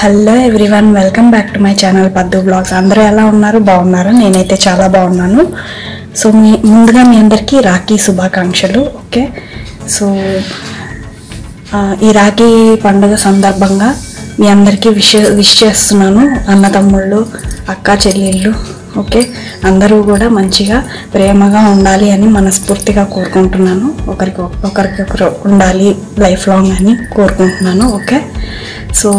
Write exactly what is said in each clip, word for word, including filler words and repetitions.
Hello everyone, welcome back to my channel Paddu blogs. అందరూ ఎలా ఉన్నారు? బాగున్నారా? నేనైతే చాలా బాగున్నాను. సో మీ ముందుగా మీ అందరికీ రాఖీ శుభాకాంక్షలు. ఓకే, సో ఈ రాఖీ పండుగ సందర్భంగా మీ అందరికీ విష్ విష్ చేస్తున్నాను. అన్నతమ్ముళ్ళు, అక్క చెల్లెళ్ళు, ఓకే, అందరూ కూడా మంచిగా ప్రేమగా ఉండాలి అని మనస్ఫూర్తిగా కోరుకుంటున్నాను. ఒకరికి ఒకరికొకరు ఉండాలి లైఫ్ లాంగ్ అని కోరుకుంటున్నాను. ఓకే, సో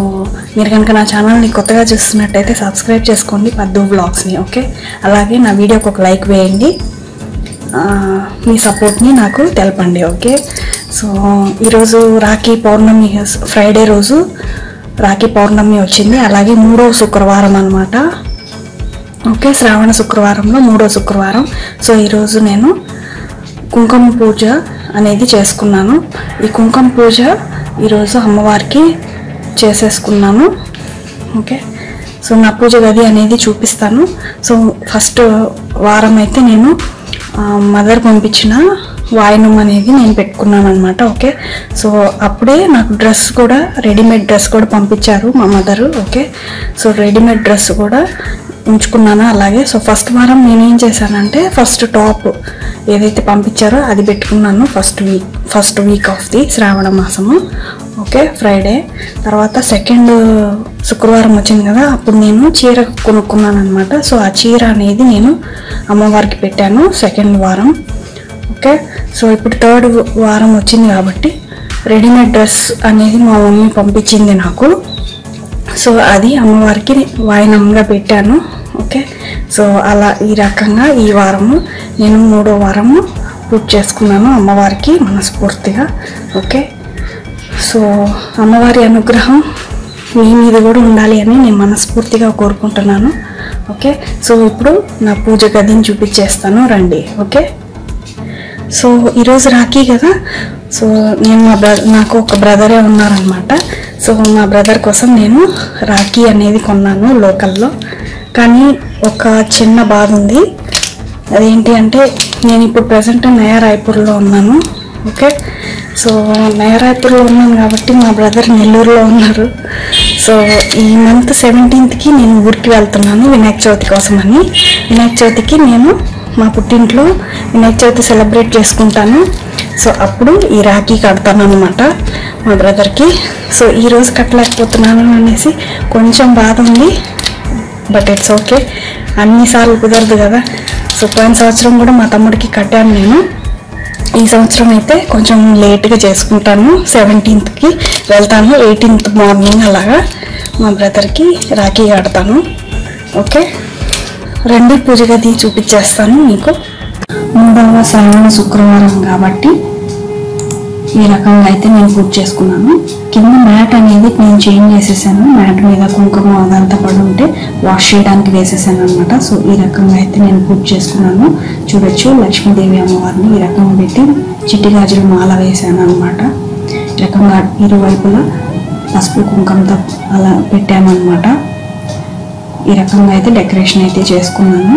మీరు కనుక నా ఛానల్ని కొత్తగా చూస్తున్నట్టయితే సబ్స్క్రైబ్ చేసుకోండి పద్దు వ్లాగ్స్ని. ఓకే, అలాగే నా వీడియోకి ఒక లైక్ వేయండి, మీ సపోర్ట్ని నాకు తెలపండి. ఓకే, సో ఈరోజు రాఖీ పౌర్ణమి, ఫ్రైడే రోజు రాఖీ పౌర్ణమి వచ్చింది. అలాగే మూడో శుక్రవారం అనమాట. ఓకే, శ్రావణ శుక్రవారంలో మూడో శుక్రవారం. సో ఈరోజు నేను కుంకుమ పూజ అనేది చేసుకున్నాను. ఈ కుంకుమ పూజ ఈరోజు అమ్మవారికి చేసేసుకున్నాను. ఓకే, సో నా పూజ గది అనేది చూపిస్తాను. సో ఫస్ట్ వారం అయితే నేను మదర్ పంపించిన వాయినం అనేది నేను పెట్టుకున్నాను అనమాట. ఓకే, సో అప్పుడే నాకు డ్రెస్ కూడా, రెడీమేడ్ డ్రెస్ కూడా పంపించారు మా mother. Okay, so readymade dress కూడా ఉంచుకున్నాను. అలాగే సో ఫస్ట్ వారం నేనేం చేశానంటే ఫస్ట్ టాప్ ఏదైతే పంపించారో అది పెట్టుకున్నాను. First week first week of the శ్రావణ మాసము. ఓకే, ఫ్రైడే తర్వాత సెకండ్ శుక్రవారం వచ్చింది కదా, అప్పుడు నేను చీర కొనుక్కున్నాను అనమాట. సో ఆ చీర అనేది నేను అమ్మవారికి పెట్టాను సెకండ్ వారం. ఓకే, సో ఇప్పుడు థర్డ్ వారం వచ్చింది కాబట్టి రెడీమేడ్ డ్రెస్ అనేది మా మమ్మీ పంపించింది నాకు. సో అది అమ్మవారికి వాయినంగా పెట్టాను. ఓకే, సో అలా ఈ రకంగా ఈ వారము నేను మూడో వారము పూజ చేసుకున్నాను అమ్మవారికి మనస్ఫూర్తిగా. ఓకే, సో అమ్మవారి అనుగ్రహం మీ మీద కూడా ఉండాలి అని నేను మనస్ఫూర్తిగా కోరుకుంటున్నాను. ఓకే, సో ఇప్పుడు నా పూజ గదిని చూపించేస్తాను, రండి. ఓకే, సో ఈరోజు రాఖీ కదా, సో నేను మా బ్ర నాకు ఒక బ్రదరే ఉన్నారనమాట. సో మా బ్రదర్ కోసం నేను రాఖీ అనేది కొన్నాను లోకల్లో. కానీ ఒక చిన్న బాధ ఉంది. అదేంటి అంటే నేను ఇప్పుడు ప్రజెంట్ నయా రాయ్పూర్లో ఉన్నాను. ఓకే, సో నయా రాయ్పూర్లో ఉన్నాను కాబట్టి మా బ్రదర్ నెల్లూరులో ఉన్నారు. సో ఈ మంత్ సెవెంటీన్త్కి నేను ఊరికి వెళ్తున్నాను వినాయక చవితి కోసమని. వినాయక చవితికి నేను మా పుట్టింట్లో వినాయక చవితి సెలబ్రేట్ చేసుకుంటాను. సో అప్పుడు ఈ రాఖీ కడతాను అనమాట మా బ్రదర్కి. సో ఈరోజు కట్టలేకపోతున్నాను అనేసి కొంచెం బాధ ఉంది, బట్ ఇట్స్ ఓకే, అన్నిసార్లు కుదరదు కదా. సో పోయిన సంవత్సరం కూడా మా తమ్ముడికి కట్టాను నేను. ఈ సంవత్సరం అయితే కొంచెం లేట్గా చేసుకుంటాను. సెవెంటీన్త్కి వెళ్తాను, ఎయిటీన్త్ మార్నింగ్ అలాగా మా బ్రదర్కి రాఖీ కడతాను. ఓకే, రెండు పూజ గది చూపించేస్తాను మీకు. మూడవ శ్రావణ శుక్రవారం కాబట్టి ఈ రకంగా అయితే నేను పూజ చేసుకున్నాను. కింద మ్యాట్ అనేది నేను చేంజ్ చేసేసాను. మ్యాట్ మీద కుంకుమ అదంతా పడి ఉంటే వాష్ చేయడానికి వేసేసాను అనమాట. సో ఈ రకంగా అయితే నేను పూజ చేసుకున్నాను. చూడొచ్చు, లక్ష్మీదేవి అమ్మవారిని ఈ రకంగా పెట్టి చిట్టి గాజుల మాల వేసాను అనమాట. ఈ రకంగా ఇరువైపులా పసుపు కుంకుమతో అలా పెట్టాను అనమాట. ఈ రకంగా అయితే డెకరేషన్ అయితే చేసుకున్నాను.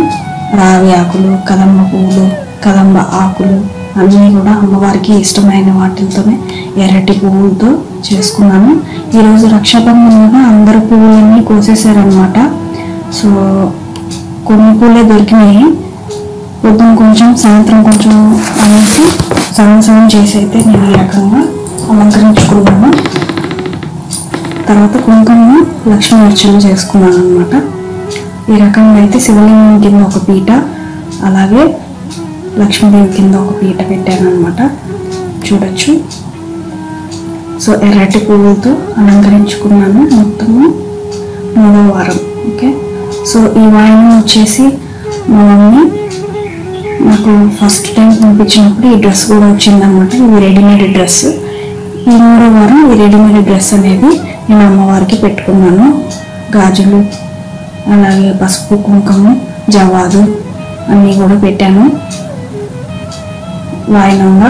రావి ఆకులు, కదంబ పువ్వులు, కదంబ ఆకులు అన్నీ కూడా అమ్మవారికి ఇష్టమైన వాటితోనే ఎర్రటి పువ్వులతో చేసుకున్నాను. ఈరోజు రక్షాబంధంగా అందరు పువ్వులన్నీ కోసేసారనమాట. సో కొన్ని పూలే దొరికినాయి. పొద్దున కొంచెం, సాయంత్రం కొంచెం అనేసి సగం సగం చేసి అయితే నేను ఈ రకంగా అలంకరించుకున్నాను. తర్వాత కుంకుమ లక్ష్మీ అర్చన చేసుకున్నాను అనమాట. ఈ రకంగా అయితే శివలింగం కింద ఒక పీట, అలాగే లక్ష్మీదేవి కింద ఒక పీట పెట్టాను అనమాట. చూడొచ్చు, సో ఎర్రటి పువ్వులతో అలంకరించుకున్నాను మొత్తము మూడో వారం. ఓకే, సో ఈ వాయినం వచ్చేసి మా మమ్మీ నాకు ఫస్ట్ టైం పంపించినప్పుడు ఈ డ్రెస్ కూడా వచ్చిందనమాట. ఇది రెడీమేడ్ డ్రెస్. ఈ మూడో వారం ఈ రెడీమేడ్ డ్రెస్ అనేది నేను అమ్మవారికి పెట్టుకున్నాను. గాజులు, అలాగే పసుపు కుంకుమ, జవాదు అన్నీ కూడా పెట్టాను వాయినంగా.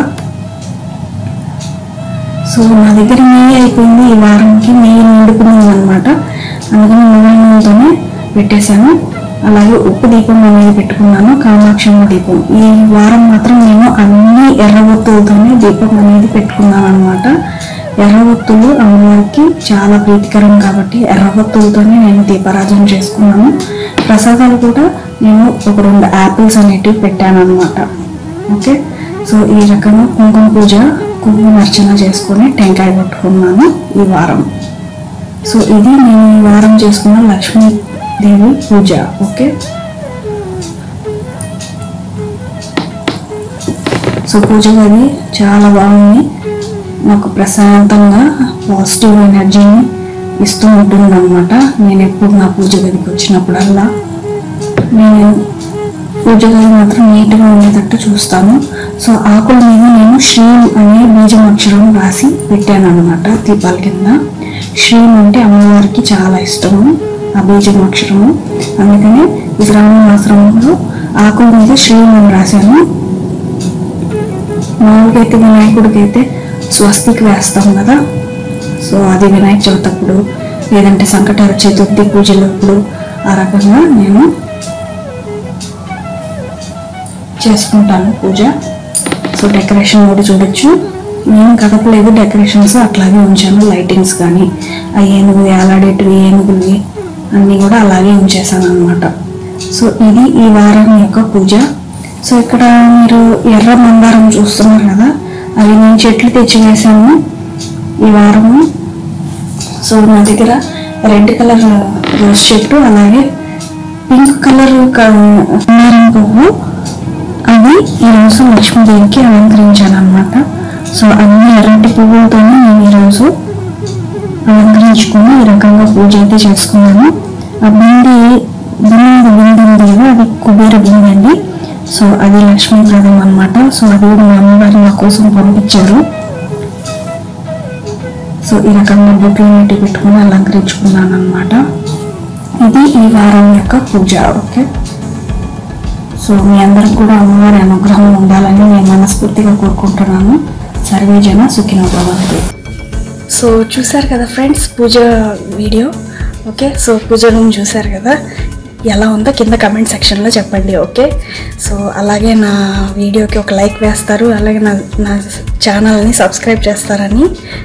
సో నా దగ్గర నెయ్యి అయిపోయింది. ఈ వారంకి నెయ్యి నిండుకున్నాను అనమాట. అందుకని నూనెతోనే పెట్టేశాను. అలాగే ఉప్పు దీపం అనేది పెట్టుకున్నాను, కామాక్షమ్మ దీపం. ఈ వారం మాత్రం నేను అన్ని ఎర్రబొత్తులతోనే దీపం అనేది పెట్టుకున్నాను అనమాట. ఎర్రవత్తులు అమ్మవారికి చాలా ప్రీతికరం కాబట్టి ఎర్రవత్తులతోనే నేను దీపారాధన చేసుకున్నాను. ప్రసాదాలు కూడా నేను ఒక రెండు యాపిల్స్ అనేటివి పెట్టాను అన్నమాట. ఓకే, సో ఈ రకంగా కుంకుమ పూజ కుంకుమ అర్చన చేసుకుని టెంకాయ కొట్టుకున్నాను ఈ వారం. సో ఇది నేను ఈ వారం చేసుకున్న లక్ష్మీదేవి పూజ. ఓకే, సో పూజ గది చాలా బాగుంది, నాకు ప్రశాంతంగా పాజిటివ్ ఎనర్జీని ఇస్తూ ఉంటుంది అనమాట. నేను ఎప్పుడు నా పూజ గదికి వచ్చినప్పుడల్లా నేను పూజ గది మాత్రం నీట్గా ఉండేటట్టు చూస్తాను. సో ఆకుల మీద నేను శ్రీం అనే బీజం అక్షరం రాసి పెట్టాను అనమాట దీపాల కింద. శ్రీం అంటే అమ్మవారికి చాలా ఇష్టము ఆ బీజం అక్షరము, అందుకని శ్రావణ మాసంలో ఆకుల మీద శ్రీం అని రాశాను. మామూలుగా అయితే వినాయకుడికి అయితే స్వస్తికి వేస్తాం కదా, సో అది వినాయక చవితి అప్పుడు లేదంటే సంకటార చతుర్థి పూజలప్పుడు ఆ రకంగా నేను చేసుకుంటాను పూజ. సో డెకరేషన్ కూడా చూడొచ్చు, నేను కదపలేదు డెకరేషన్స్ అట్లాగే ఉంచాను. లైటింగ్స్ కానీ ఆ ఏనుగు వేలాడేటివి ఏనుగుల్ని అన్నీ కూడా అలాగే ఉంచేసాను అనమాట. సో ఇది ఈ వారం యొక్క పూజ. సో ఇక్కడ మీరు ఎర్ర మందారం చూస్తున్నారు కదా, అవి నేను చెట్లు తెచ్చి వేసాను ఈ వారము. సో నా దగ్గర రెడ్ కలర్ రోజ్ చెట్టు అలాగే పింక్ కలర్ మందారం పువ్వు, అవి ఈరోజు లక్ష్మీదేవికి అలంకరించాను అనమాట. సో అన్ని ఎర్రటి పువ్వులతోనే నేను ఈరోజు అలంకరించుకుని ఈ రకంగా పూజ అయితే చేసుకున్నాను. ఆ బింది బిందు బింది అది కుబేర బింది అండి, సో అది లక్ష్మీప్రదం అనమాట. సో అది కూడా మా అమ్మగారు నా కోసం పంపించారు. సో ఈ రకంగా బుట్లు నీటి పెట్టుకుని అలంకరించుకున్నాను అనమాట. ఇది ఈ వారం యొక్క పూజ. ఓకే, సో మీ అందరికి కూడా అమ్మవారి అనుగ్రహం ఉండాలని నేను మనస్ఫూర్తిగా కోరుకుంటున్నాను. సర్వే జన సుఖినో భవంతు. సో చూశారు కదా ఫ్రెండ్స్ పూజ వీడియో. ఓకే, సో పూజ రూమ్ చూశారు కదా, ఎలా ఉందో కింద కమెంట్ సెక్షన్లో చెప్పండి. ఓకే, సో అలాగే నా వీడియోకి ఒక లైక్ వేస్తారు, అలాగే నా నా ఛానల్ని సబ్స్క్రైబ్ చేస్తారని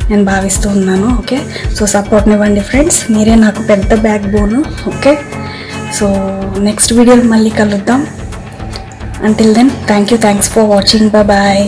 నేను భావిస్తూ ఉన్నాను. ఓకే, సో సపోర్ట్ ఇవ్వండి ఫ్రెండ్స్, మీరే నాకు పెద్ద బ్యాక్ బోను. ఓకే, సో నెక్స్ట్ వీడియోలో మళ్ళీ కలుద్దాం. Until then thank you, thanks for watching, bye.